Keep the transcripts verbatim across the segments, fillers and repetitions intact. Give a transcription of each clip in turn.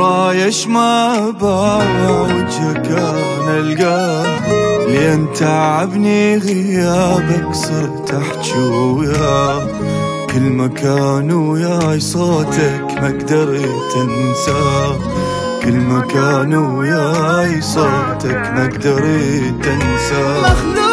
ورايش ما بعوجك انا القاه، لين تعبني غيابك صرت احجي وياه كل مكان، وياي صوتك ما قدرت انساه كل مكان، وياي صوتك ما قدرت انساه. مخلوق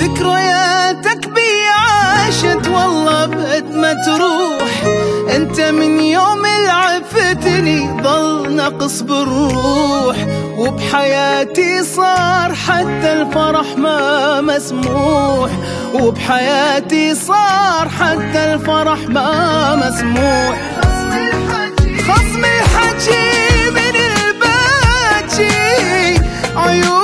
ذكرياتك بي عاشت والله بقد ما تروح، انت من يوم لعفتني ضل نقص بالروح، وبحياتي صار حتى الفرح ما مسموح، وبحياتي صار حتى الفرح ما مسموح. خصم الحكي من الباجي عيون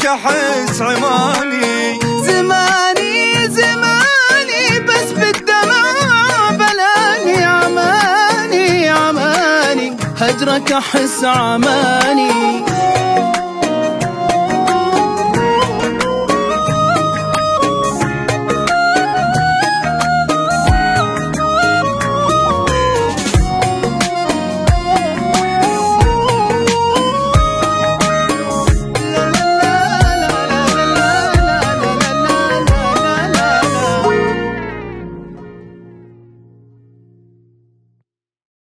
أحس عماني زماني زماني، بس بالدمع بلاني عماني عماني، هجرك أحس عماني.